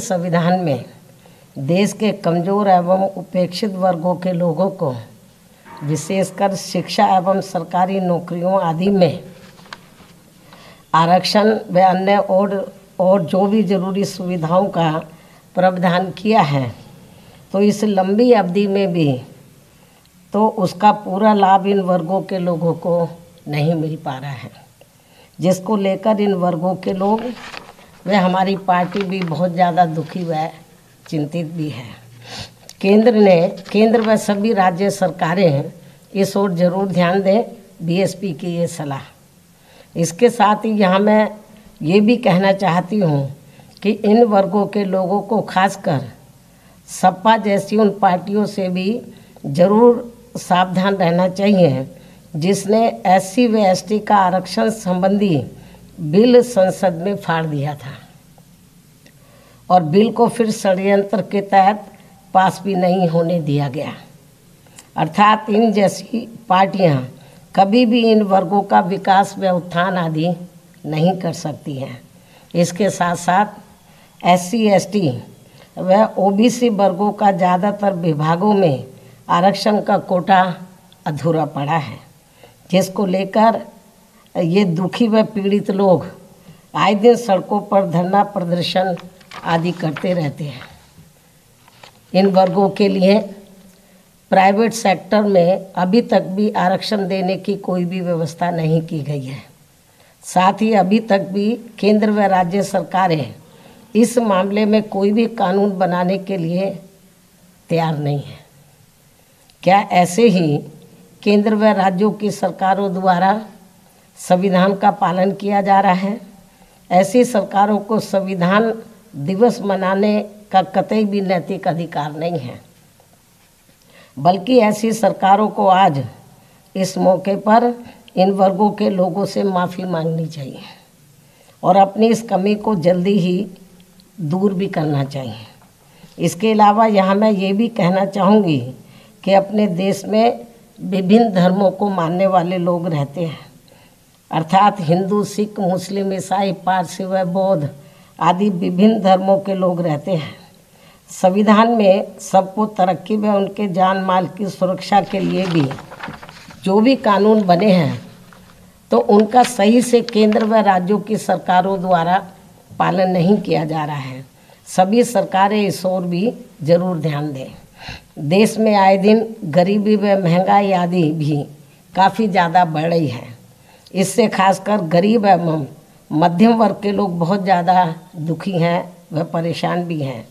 संविधान में देश के कमजोर एवं उपेक्षित वर्गों के लोगों को विशेषकर शिक्षा एवं सरकारी नौकरियों आदि में आरक्षण व अन्य और जो भी जरूरी सुविधाओं का प्रावधान किया है, तो इस लंबी अवधि में भी तो उसका पूरा लाभ इन वर्गों के लोगों को नहीं मिल पा रहा है, जिसको लेकर इन वर्गों के लोग वे हमारी पार्टी भी बहुत ज़्यादा दुखी व चिंतित भी है। केंद्र व सभी राज्य सरकारें इस ओर जरूर ध्यान दें, बीएसपी की ये सलाह। इसके साथ ही यहाँ मैं ये भी कहना चाहती हूँ कि इन वर्गों के लोगों को खासकर सपा जैसी उन पार्टियों से भी ज़रूर सावधान रहना चाहिए जिसने एससी व एसटी का आरक्षण संबंधी बिल संसद में फाड़ दिया था और बिल को फिर षड्यंत्र के तहत पास भी नहीं होने दिया गया। अर्थात इन जैसी पार्टियां कभी भी इन वर्गों का विकास व उत्थान आदि नहीं कर सकती हैं। इसके साथ साथ एससी एसटी व ओबीसी वर्गों का ज़्यादातर विभागों में आरक्षण का कोटा अधूरा पड़ा है, जिसको लेकर ये दुखी व पीड़ित लोग आए दिन सड़कों पर धरना प्रदर्शन आदि करते रहते हैं। इन वर्गों के लिए प्राइवेट सेक्टर में अभी तक भी आरक्षण देने की कोई भी व्यवस्था नहीं की गई है। साथ ही अभी तक भी केंद्र व राज्य सरकारें इस मामले में कोई भी कानून बनाने के लिए तैयार नहीं है। क्या ऐसे ही केंद्र व राज्यों की सरकारों द्वारा संविधान का पालन किया जा रहा है? ऐसी सरकारों को संविधान दिवस मनाने का कतई भी नैतिक अधिकार नहीं है, बल्कि ऐसी सरकारों को आज इस मौके पर इन वर्गों के लोगों से माफ़ी मांगनी चाहिए और अपनी इस कमी को जल्दी ही दूर भी करना चाहिए। इसके अलावा यहाँ मैं ये भी कहना चाहूँगी कि अपने देश में विभिन्न धर्मों को मानने वाले लोग रहते हैं, अर्थात हिंदू, सिख, मुस्लिम, ईसाई, पारसी व बौद्ध आदि विभिन्न धर्मों के लोग रहते हैं। संविधान में सबको तरक्की व उनके जान माल की सुरक्षा के लिए भी जो भी कानून बने हैं तो उनका सही से केंद्र व राज्यों की सरकारों द्वारा पालन नहीं किया जा रहा है। सभी सरकारें इस ओर भी जरूर ध्यान दें। देश में आए दिन गरीबी व महंगाई आदि भी काफ़ी ज़्यादा बढ़ रही है। इससे खासकर गरीब एवं मध्यम वर्ग के लोग बहुत ज़्यादा दुखी हैं, वह परेशान भी हैं,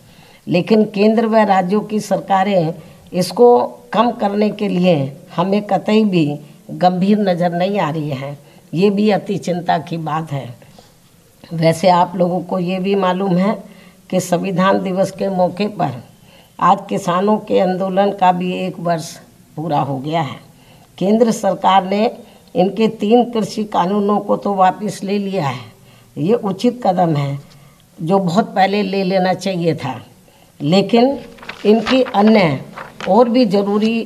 लेकिन केंद्र व राज्यों की सरकारें इसको कम करने के लिए हमें कतई भी गंभीर नज़र नहीं आ रही है। ये भी अति चिंता की बात है। वैसे आप लोगों को ये भी मालूम है कि संविधान दिवस के मौके पर आज किसानों के आंदोलन का भी 1 वर्ष पूरा हो गया है। केंद्र सरकार ने इनके 3 कृषि कानूनों को तो वापस ले लिया है। ये उचित कदम है जो बहुत पहले ले लेना चाहिए था, लेकिन इनकी अन्य और भी ज़रूरी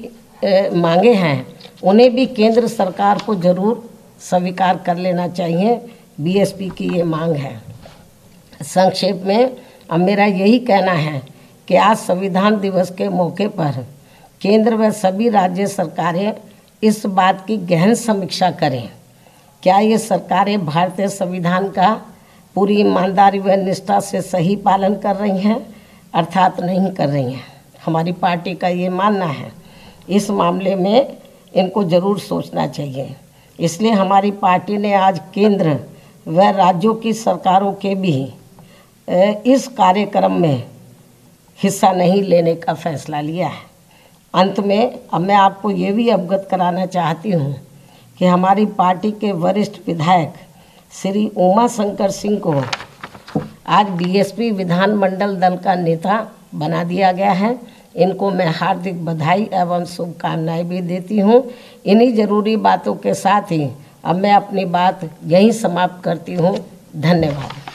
मांगे हैं, उन्हें भी केंद्र सरकार को ज़रूर स्वीकार कर लेना चाहिए। बीएसपी की ये मांग है। संक्षेप में अब मेरा यही कहना है कि आज संविधान दिवस के मौके पर केंद्र व सभी राज्य सरकारें इस बात की गहन समीक्षा करें, क्या ये सरकारें भारतीय संविधान का पूरी ईमानदारी व निष्ठा से सही पालन कर रही हैं, अर्थात नहीं कर रही हैं। हमारी पार्टी का ये मानना है। इस मामले में इनको ज़रूर सोचना चाहिए। इसलिए हमारी पार्टी ने आज केंद्र व राज्यों की सरकारों के भी इस कार्यक्रम में हिस्सा नहीं लेने का फैसला लिया है। अंत में अब मैं आपको ये भी अवगत कराना चाहती हूँ कि हमारी पार्टी के वरिष्ठ विधायक श्री उमाशंकर सिंह को आज बीएसपी विधानमंडल दल का नेता बना दिया गया है। इनको मैं हार्दिक बधाई एवं शुभकामनाएँ भी देती हूँ। इन्हीं ज़रूरी बातों के साथ ही अब मैं अपनी बात यहीं समाप्त करती हूँ। धन्यवाद।